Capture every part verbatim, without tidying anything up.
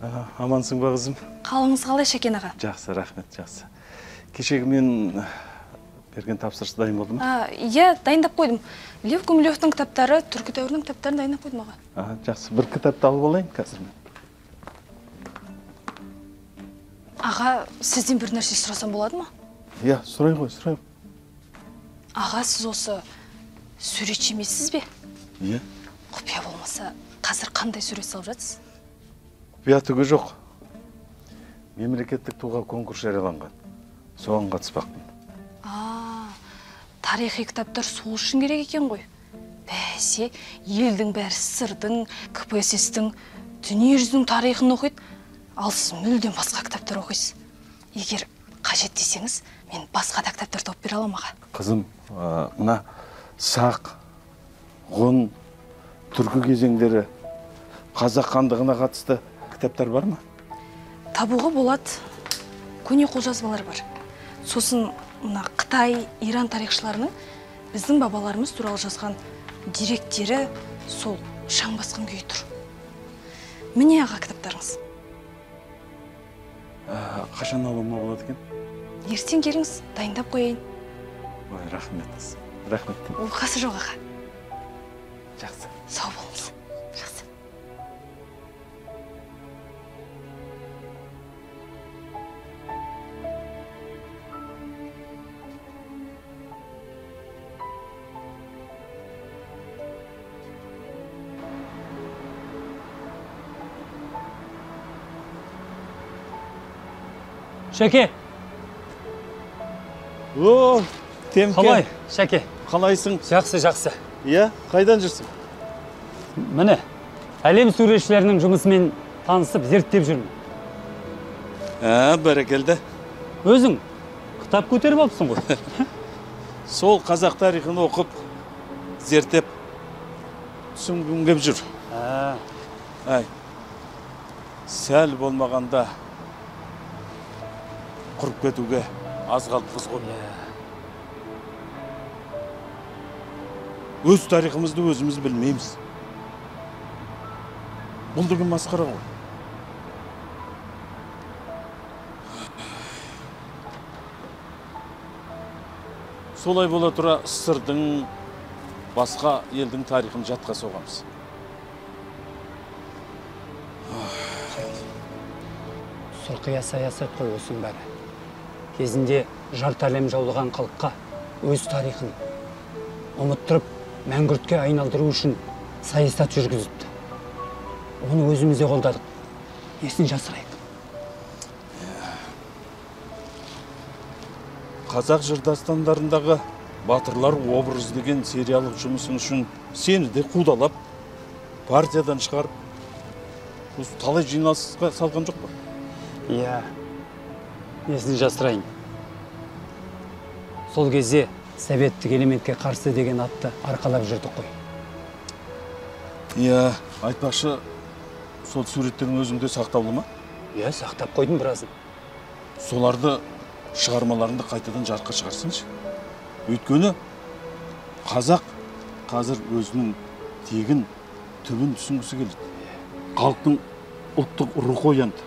Амансың ба, қызым? Қалыңыз қалай, Шәкен аға? Жақсы, рахмет, жақсы. Кешегі мен берген тапсырыс дайын болды ма? Иә, дайындап қойдым. Лев Гумилевтің кітаптары, түркі дәуірінің кітаптарын дайындап қойдым аға. А, жақсы. Бір кітапты алып алайын қазір мен. Аға, сізден бір нәрсе сұрасам болады ма? Иә, сұрай ғой, сұрай. Аға, сіз осы суретші емессіз бе? Иә. Құпия болмаса, қазір қандай сурет салып жатсыз? Құпия жоқ. Мемлекеттік туға конкурс жарияланған. Соған қатыспақпын. А, тарихи кітаптар сол үшін керек екен ғой. Бәсе, елдің бәрі сырдың, КПСС-тің, дүниежүзінің тарихын оқиды, ал сіз мүлден басқа кітаптар оқисыз. Егер қажет десеңіз, мен басқа да кітаптар тауып бере аламын аға. Қызым, мына сақ, ғұн, түркі кезеңдері, қазақ хандығына қатысты кітаптар бар ма? Табуға болады. Көне қолжазбалар бар. Сосын мына Қытай, Иран тарихшыларының біздің бабаларымыз туралы жазған деректері сол шаң басқан күйі тұр. Міне аға кітаптарыңыз. Қашан алуыма болады екен? Ертең келіңіз, дайындап қояйын. Ой, рахмет, рахмет. Олқасы жоқ аға. Жақсы. Сау болыңыз. Жақсы. Шәке! О, Темке! Қалай, Шәке? Қалайсың? Жақсы, жақсы. Иә, қайдан жүрсің? Міне, әлем суретшілерінің жұмысымен танысып, зерттеп жүрмін. Ә, бәрекелді. Өзің кітап көтеріп алыпсың ғой. Сол қазақ тарихын оқып, зерттеп, түсінгім келіп жүр. Ә. Әй, сәл болмағанда құрып кетуге аз қалдықыз ғой. Өз тарихымызды өзіміз білмейміз. Бұл деген масқара ғой. Солай бола тұра сырдың басқа елдің тарихын жатқа соғамыз. Сұрқия саясат қой осының бәрі. Кезінде жарты әлем жаулыған халыққа өз тарихын ұмыттырып, мәңгүртке айналдыру үшін саясат жүргізіпті. Оны өзімізде қолдадық. Несін жасырайық? Қазақ жырдастандарындағы батырлар образ деген сериялық жұмысын үшін сені де қудалап, партиядан шығарып, осы талай жиналысқа салған жоқ па? Иә. Несін жасырайын? Сол кезде советтік элементке қарсы деген атты арқалап жүрдік қой. Иә, айтпақшы, сол суреттерің өзіңде сақтаулы ма? Иә, сақтап қойдым біразын. Соларды шығармаларыңды қайтадан жарыққа шығарсыншы. Өйткені қазақ қазір өзінің тегін түбін түсінгісі келеді. Халықтың ұлттық рухы оянды.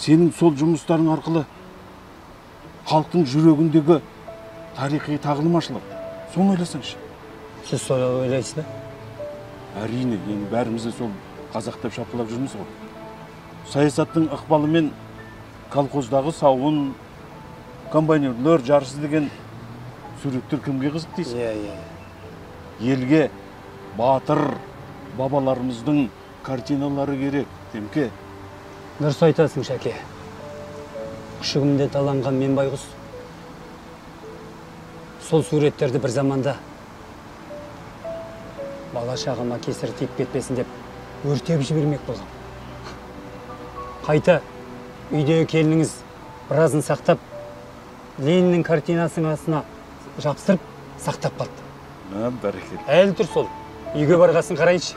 Сенің сол жұмыстарың арқылы халықтың жүрегіндегі тарихи тағылым ашылады. Соны ойласаңшы. Сіз сол ойлайсыз ба? Әрине, енді бәріміз де сол қазақ деп шапқылап жүрміз ғой. Саясаттың ықпалымен колхоздағы сауын, комбайнерлер жарысы деген суреттер кімге қызық дейсің? Иә, иә. Елге батыр бабаларымыздың картиналары керек, Темке. Дұрыс айтасың, Шәке. Күшігімде таланған мен байғыз. Сол суреттерді бір заманда бала шағыма кесір тиіп кетпесін деп өртеп жібермек болған. Қайта үйдегі келініңіз біразын сақтап, Лениннің картинасының астына жапсырып, сақтап қалды. Бәрекелді. Әлі тұр сол. Үйге барғасын қарайыншы.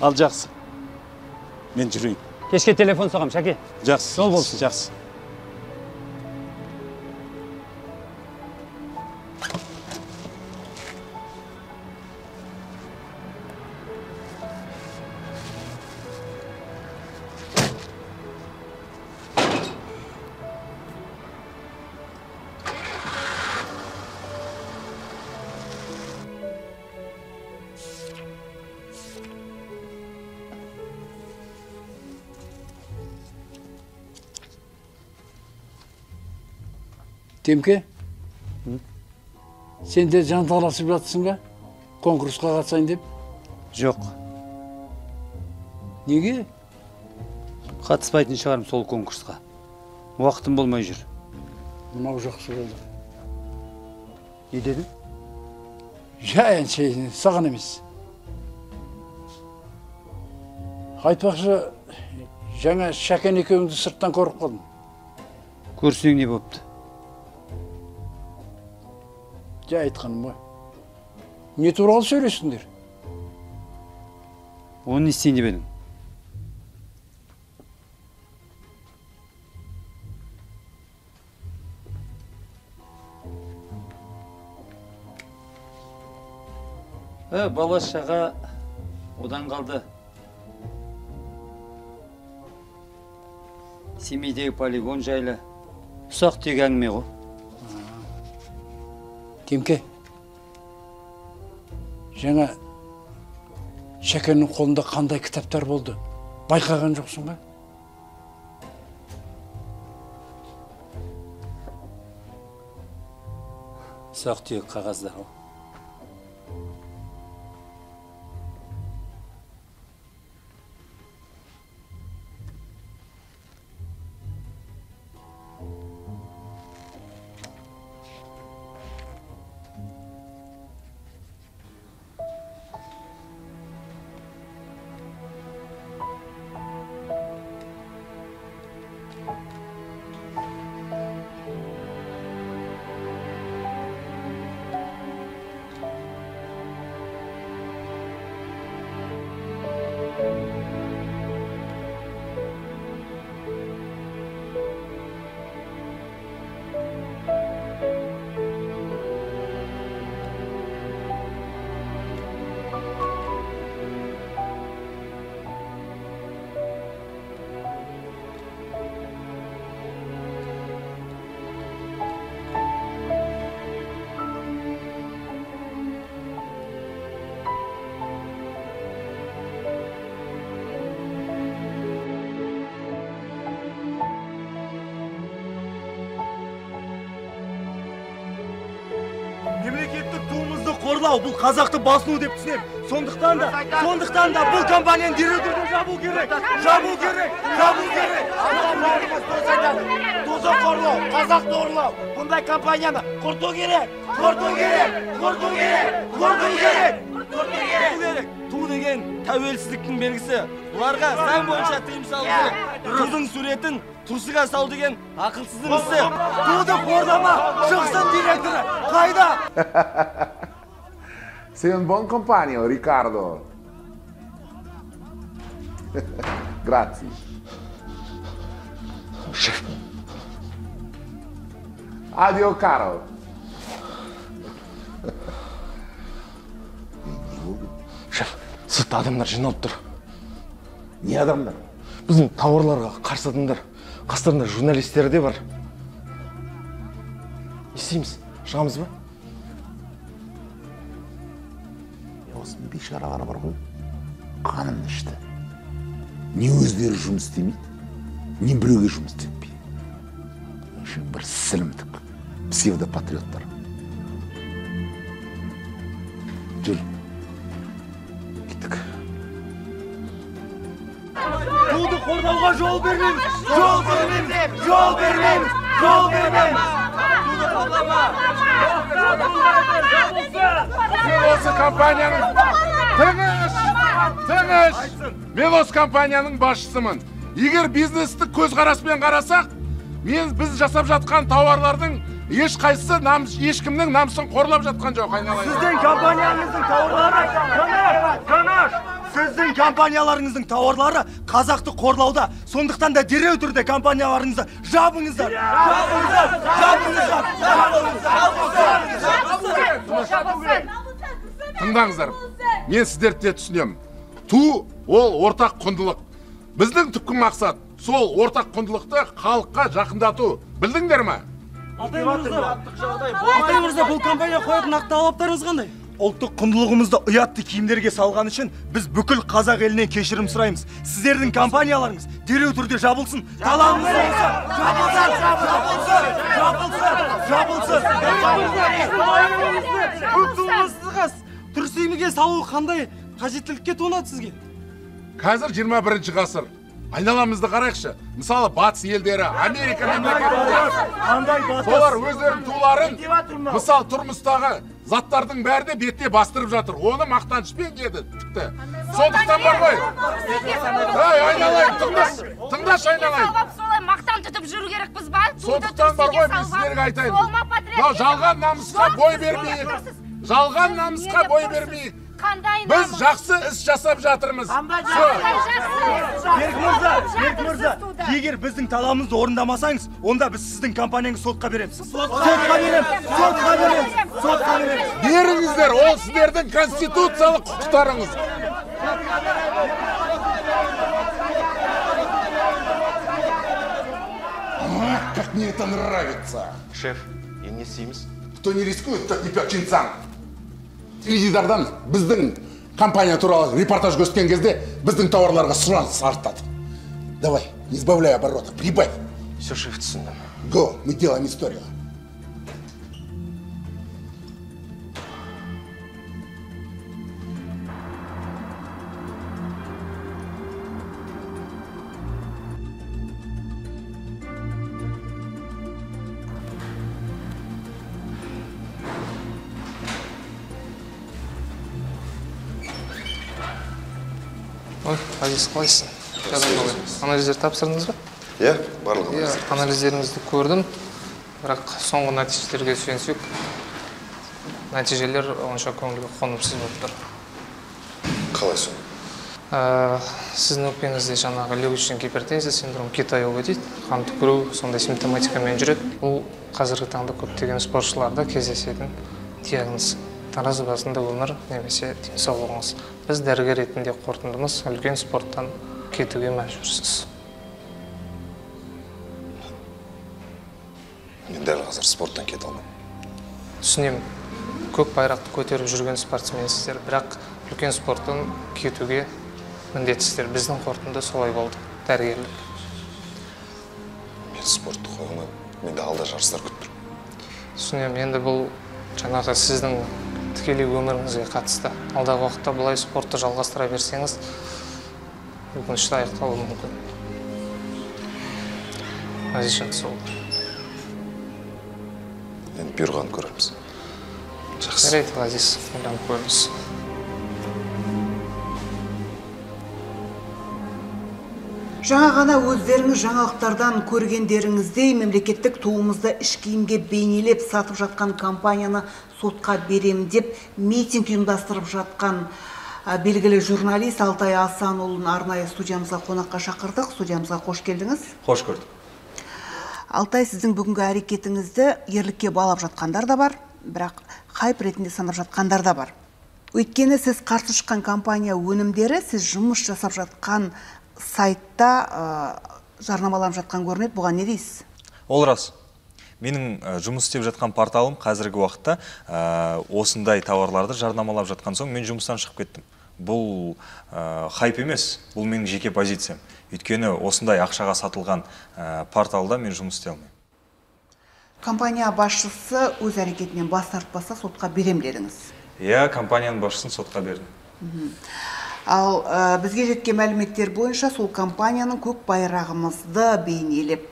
Ал жақсы. Мен жүрейін. Кешке телефон соғам, Шәке. Жақсы. Сол болсын. Жақсы. Temke, sen de jantalashib jatısın ba? Konkursqa qatsayın dep? Yok. Nege? Qatışpaytın şıgarım sol konkursqa. Uaqtım bolmay jür. Mınau jaqşı boldu. Ne dedim? Жайын şeyini саған емес. Айтпақшы, жаңа Шәкен екеуіңді сырттан көріп қалдым. Көрсең не болыпты? Жай айтқаным ғой. Не туралы сөйлесіңдер? Оны істейін деп едім. Бала шаға одан қалды. Семейдегі полигон жайлы ұсақ тегі әңгіме ғой. Темке, жаңа Шәкеннің қолында қандай кітаптар болды? Байқаған жоқсың ба? Ұсақ тегі қағаздар ғой. Бұл қазақты басыну деп түсінем. Сондықтан да, сондықтан да бұл компанияны директорды жабу керек. Жабу керек, жабу керек. Адамдарымыз тозақтады. Тозақ қорлау, қазақты қорлау. Бұндай компанияны құрту керек, құрту керек, құрту керек, құрту керек, құрту керек. Ту деген тәуелсіздіктің белгісі. Бұларға заң бойынша тыйым салу керек. Қыздың суретін тұрсыға сал деген ақылсыздың ісі. Туды қордама, шықсын директоры. Қайда? Sei un buon compagno, Riccardo. Grazie. Addio, caro. Шеф, сыртта адамдар жиналып тұр. Не адамдар? Біздің тауарларға қарсы адамдар. Қастарында журналистері де бар. Естейміз, шығамыз ба? Шаралары бар ғой, қанымды ішті. Не өздері жұмыс істемейді, не біреуге жұмыс істетпейді. Бір сілімдік, псевдопатриоттар. Жүр, кеттік. Туды қордауға жол бермейміз, жол бермейміз, жол бермейміз, жол бермейміз. Туды қорлама, туды қорлама. Мен осы компанияның... Тыңыш! Тыңыш! Мен осы компанияның басшысымын. Егер бизнесті көзқараспен қарасақ, мен біз жасап жатқан тауарлардың еш қайсысы ешкімнің намысын қорлап жатқан жоқ, айналайын. Сіздің компанияңыздың тауарлары... Тыңыш! Тыңыш! Сіздің компанияларыңыздың тауарлары қазақты қорлауда. Сондықтан да дереу түрде компанияларыңызды жабыңыздар! Жабыңыздар! Жабыңыздар! Жабыңыздар! Жабыңыздар! Тыңдаңыздар, мен сіздерді түсінем. Ту ол ортақ құндылық. Біздің түпкі мақсат сол ортақ құндылықты халыққа жақындату. Білдіңдер ме? Атай мырза, бұл компания қоятын нақты талаптарыңыз қандай? ұлттық құндылығымызды ұятты киімдерге салған үшін біз бүкіл қазақ елінен кешірім сұраймыз. Сіздердің компанияларыңыз дереу түрде жабылсын, талабымыз болса жабылсын, жабылсын, жабылсын, жабылсын, жабылсын. Бүкіліңіздіңіз түрсемеге салу қандай қажеттілікке тонады сізге? Қазір жиырма бірінші ғасыр. Айналамызды қарайықшы. Мысалы, батыс елдері, Америка мемлекеттері. Солар өздерінің туларын, мысалы, тұрмыстағы заттардың бәріне бетіне бастырып жатыр. Оны мақтанышпен деді, тіпті. Сондықтан бар ғой. Ай, айналайын, тыңдаш, тыңдаш айналайын. Солай мақтан тұтып жүру керекпіз ба? Сондықтан бар ғой, мен сіздерге айтайын. Жалған намысқа бой бермейік. Жалған намысқа бой бермейік. Біз жақсы іс жасап жатырмыз. Берік мырза, Берік мырза, егер біздің талабымызды орындамасаңыз, онда біз сіздің компанияңыз сотқа береміз. Сотқа береміз, сотқа береміз, сотқа береміз. Беріңіздер, ол сіздердің конституциялық құқықтарыңыз. Как мне это нравится. Шеф, я не симс. Кто не рискует, тот не пьет чинцан. Теледидардан біздің компания туралы репортаж көрсеткен кезде біздің тауарларға сұраныс артады. Давай, не сбавляй оборота, прибавь. Все, шеф, түсіндім. Го, мы делаем историю. Әзіз, қалайсың? Анализдер тапсырдыңыз ба? Е, барлық анализдер. Анализдеріңізді көрдім, бірақ соңғы нәтижелерге сүйенсек, нәтижелер онша көңілге қонымсыз болып тұр. Қалай соң? Сіздің өкпеңізде жаңағы легочная гипертензия синдром Китай ұлы дейді, қан түкіру, сондай симптоматикамен жүреді. Бұл қазіргі таңда көптеген спортшыларда кездесетін диагноз. Таразы басында өмір немесе денсаулығыңыз. Біз дәрігер ретінде қорытындымыз үлкен спорттан кетуге мәжбүрсіз. Мен дәл қазір спорттан кете алмаймын. Түсінемін. Көк байрақты көтеріп жүрген спортсменсіздер, бірақ үлкен спорттан кетуге міндетсіздер. Біздің қорытынды солай болды. Дәрігерлік. Мен спортты қойғаны, менде алда жарыстар күтіп тұр. Түсінемін. Енді бұл жаңағы сіздің тікелей өміріңізге қатысты. Алдағы уақытта бұлай спортты жалғастыра берсеңіз, өкінішті аяқталу мүмкін. Әзешен сол. Енді бұйырғанын көреміз. Жақсы. Жарайды, Әзеш, бұйырғанын көреміз. Жаңа ғана өздеріңіз жаңалықтардан көргендеріңіздей мемлекеттік туымызды іш киімге бейнелеп сатып жатқан компанияны сотқа берем деп митинг ұйымдастырып жатқан белгілі журналист Алтай Асанұлын арнайы студиямызға қонаққа шақырдық. Студиямызға қош келдіңіз. Қош көрдік. Алтай, сіздің бүгінгі әрекетіңізді ерлікке балап жатқандар да бар, бірақ хайп ретінде санап жатқандар да бар. Өйткені сіз қарсы шыққан компания өнімдері сіз жұмыс жасап жатқан сайтта жарнамаланып жатқан көрінеді. Бұған не дейсіз? Ол рас. Менің жұмыс істеп жатқан порталым қазіргі уақытта осындай тауарларды жарнамалап жатқан соң мен жұмыстан шығып кеттім. Бұл хайп емес, бұл менің жеке позициям. Өйткені осындай ақшаға сатылған порталда мен жұмыс істей алмаймын. Компания басшысы өз әрекетінен бас тартпаса сотқа берем дедіңіз. Иә, компанияның басшысын сотқа бердім. Ал бізге жеткен мәліметтер бойынша сол компанияның көк байрағымызды бейнелеп,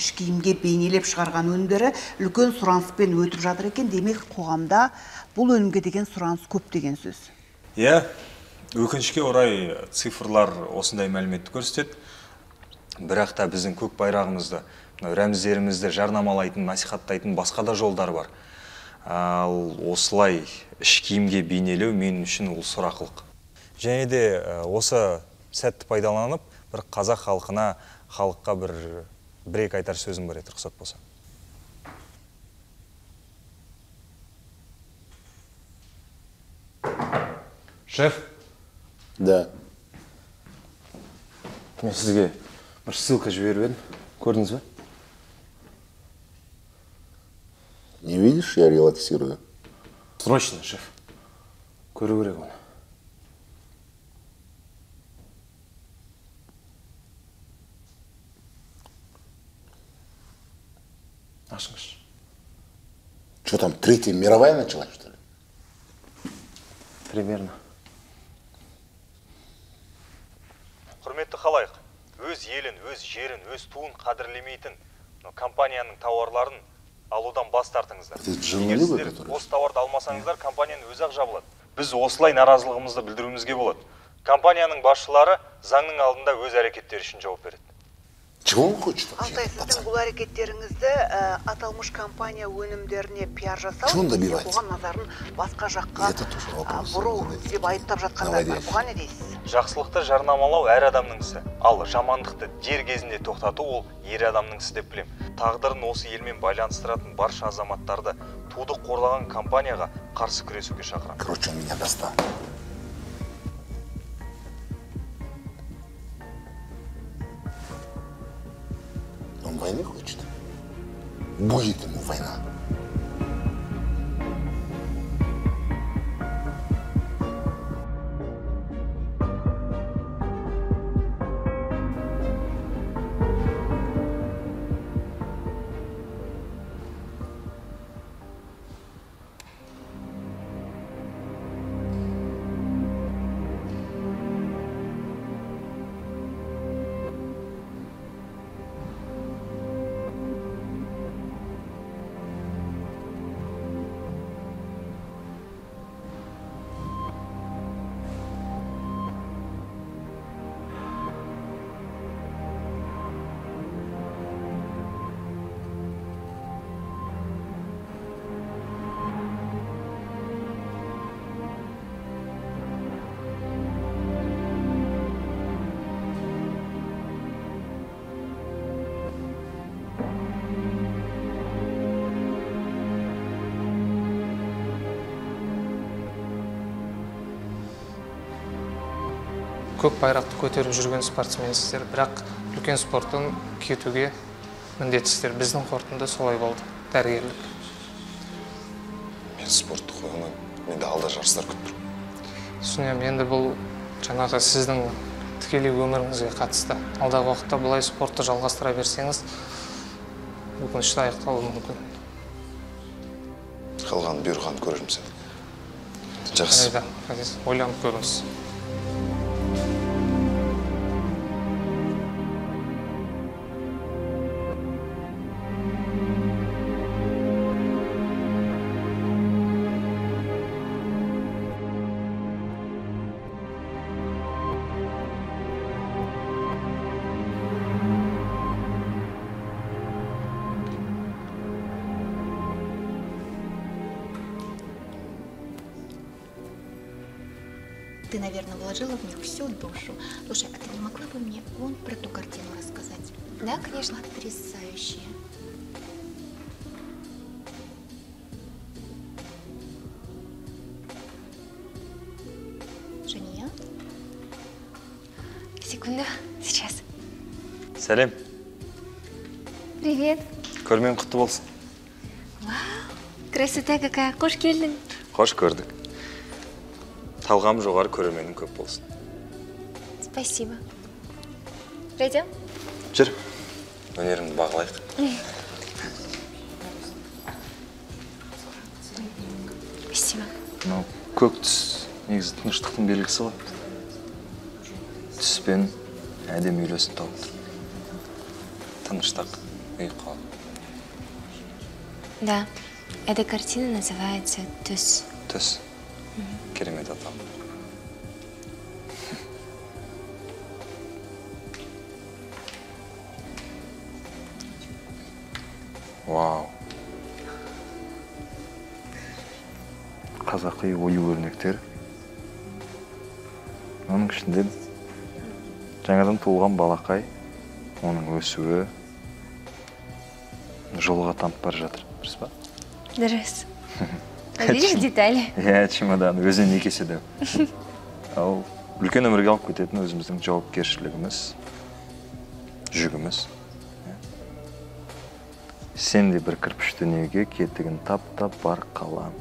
іш киімге бейнелеп шығарған өнімдері үлкен сұраныспен өтіп жатыр екен. Демек, қоғамда бұл өнімге деген сұраныс көп деген сөз. Иә, өкінішке орай цифрлар осындай мәліметті көрсетеді. Бірақ та біздің көк байрағымызды, рәміздерімізді жарнамалайтын, насихаттайтын басқа да жолдар бар. Ал осылай іш киімге бейнелеу мен үшін ол сорақылық. Және де осы сәтті пайдаланып, бір қазақ халқына, халыққа бір бір-екі айтар сөзім бар еді, рұқсат болса. Шеф? Да. Мен сізге бір ссылка жіберіп едім. Көрдіңіз бе? Не видишь, я релаксирую. Срочно, шеф. көру керек оны. Ашыңыз. Что там, Третья мировая началась, что ли? Примерно. Құрметті халайық, өз елін, өз жерін, өз туын қадірлемейтін компанияның тауарларын алудан бас тартыңыздар. Егер сіздер осы тауарды алмасаңыздар, компанияның өзі ақ жабылады. Біз осылай наразылығымызды білдіруімізге болады. Компанияның басшылары заңның алдында өз әрекеттері үшін жауап береді. Алтай, сіздің бұл әрекеттеріңізді аталмыш компания өнімдеріне пиар жасау, оған назарын басқа жаққа бұру деп айыптап жатқандар бар. Бұған не дейсіз? Жақсылықты жарнамалау әр адамның ісі, ал жамандықты дер кезінде тоқтату ол ер адамның ісі деп білем. Тағдырын осы елмен байланыстыратын барша азаматтарды туды қорлаған компанияға қарсы күресуге шақырам. Короче, он меня достал. Он войны хочет. Будет ему война. Көк байрақты көтеріп жүрген спортсменсіздер, бірақ үлкен спорттың кетуге міндетсіздер. Біздің қорытынды солай болды, дәрігерлік. Мен спортты қойғаннан, менде алда жарыстар көп тұр. Түсінем, енді бұл жаңағы сіздің тікелей өміріңізге қатысты. Алдағы уақытта бұлай спортты жалғастыра берсеңіз, өкінішті аяқталуы мүмкін. Қалған бұйырған көрерміз. Жақсы. Ойланып көріңіз. Ты, наверное, вложила в них всю душу. Слушай, а ты не могла бы мне вон про ту картину рассказать? Да, конечно, потрясающая. Жания? Секунду, сейчас. Салем. Привет. Көрмем құтты болсын. Вау, красота какая. Қош келдің. Қош көрдік. Талғам жоғары көрерменің көп болсын. Спасибо. Пойдем? Жүр. Өнерімді бағалайық. Спасибо. Мынау көк түс негізі тыныштықтың белгісі ғой. Түспен әдемі үйлесім тауып тұр. Тыныштық, ұйқы. Да, эта картина называется «Түс». Түс. Керемет атам. Вау. Қазақи ою-өрнектер. Оның ішінде жаңадан туылған балақай, оның өсуі жолға тамып бара жатыр. Дұрыс па? Дұрыс. А видишь детали? Я чемодан, өзі неке седем. Ал үлкен өмірге алып кететін өзіміздің жауапкершілігіміз, жүгіміз. Сен де бір кірпіш дүниеге кетігін тап-тап бар қалам.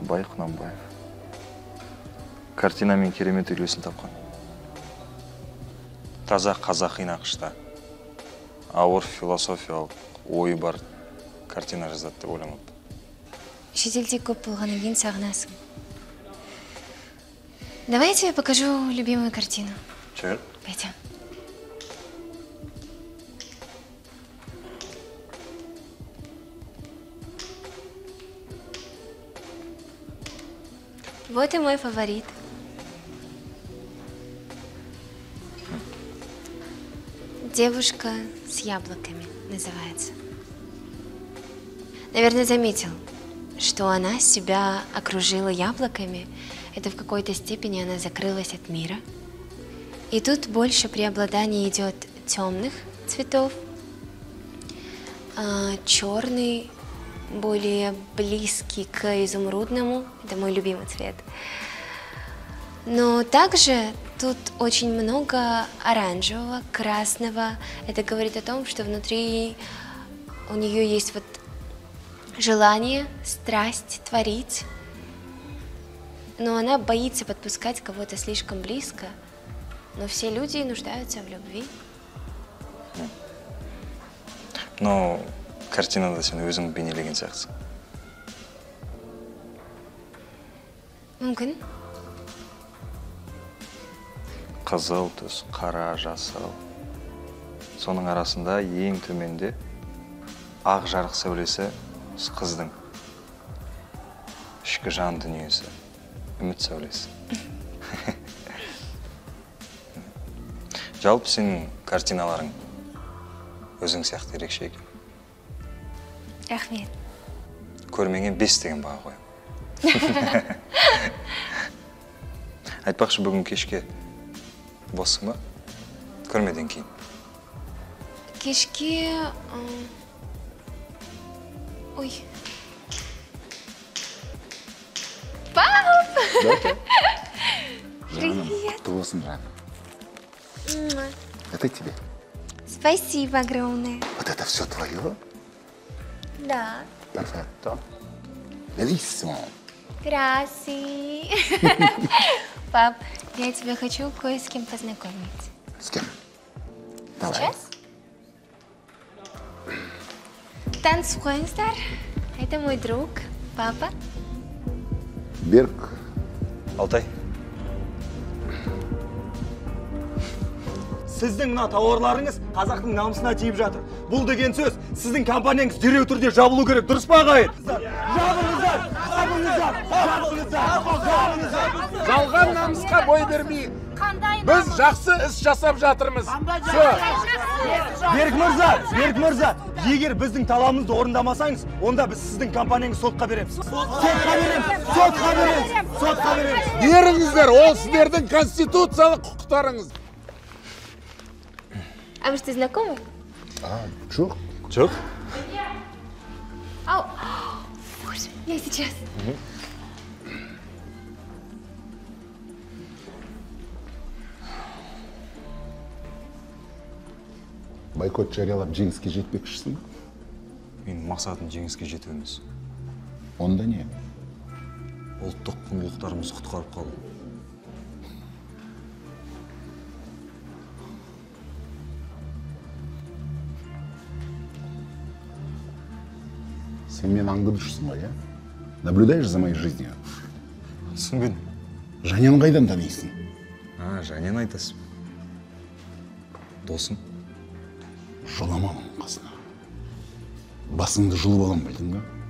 Абай Құнанбаев. картина мен керемет үйлесін тапқан. Таза қазақи нақышта ауыр философиялық ой бар картина жазады деп ойламаппын. Шетелде көп болғаннан кейін сағынасың. Давай я тебе покажу любимую картину. Чего? Пойдем. Вот и мой фаворит. Девушка с яблоками называется. Наверное, заметил, что она себя окружила яблоками. Это в какой-то степени она закрылась от мира. И тут больше преобладание идет темных цветов. А черный более близкий к изумрудному. Это мой любимый цвет. Но также тут очень много оранжевого, красного. Это говорит о том, что внутри у нее есть вот желание, страсть творить. Но она боится подпускать кого-то слишком близко. Но все люди нуждаются в любви. Но картина да сен өзің бейнелеген сияқтысың. Мүмкін. Қызыл түс, қара, жасыл. Соның арасында ең төменде ақ жарық сәулесі қыздың ішкі жан дүниесі. Үміт сәулесі. Жалпы сенің картиналарың өзің сияқты ерекше екен. Рахмет. Көрмеңе бес деген баға қойым. Айтпақшы, бүгін кешке боссың ба? Көрмеден кейін. Кешке... Ой. Пап! Привет! Вкусно, Рана. Это тебе. Спасибо огромное. Вот это все твое? Да. Perfetto. Bellissimo. Краси. Пап, я тебя хочу кое с кем познакомить. С кем? Давай. Сейчас? Танц Хуэнстар. Это мой друг, папа. Берг. Алтай. Сіздің мына тауарларыңыз қазақтың намысына тиіп жатыр. Бұл деген сөз, сіздің компанияңыз дереу түрде жабылу керек. Дұрыс па, ағайын? Жабыңыздар! Жабыңыздар! Жабыңыздар! Жалған намысқа бой бермей, біз жақсы іс жасап жатырмыз. Берг мырза, Берг мырза, егер біздің талабымызды орындамасаңыз, онда біз сіздің компанияңыз сотқа береміз. Сотқа береміз, сотқа береміз, сотқа береміз. Беріңіздер, ол сіздердің конституциялық құқықтарыңыз. А вы что, знакомы? А, чок. Чок? Ау, боже, я сейчас. Байкот жариялап жеңіске жетпекшісің? Менің мақсатым жеңіске жетуіміз. Онда не? Ұлттық құндылықтарымыз құтқарып қалды. Сен мен аңдыдышсың ғой, ә? Наблюдаешь за моей жизнью? Түсінбедім. Жанен қайдан танисың? А, Жанен айтасың. Досым. Жоламамын қасына. Басыңды жұлып алам, білдің бе?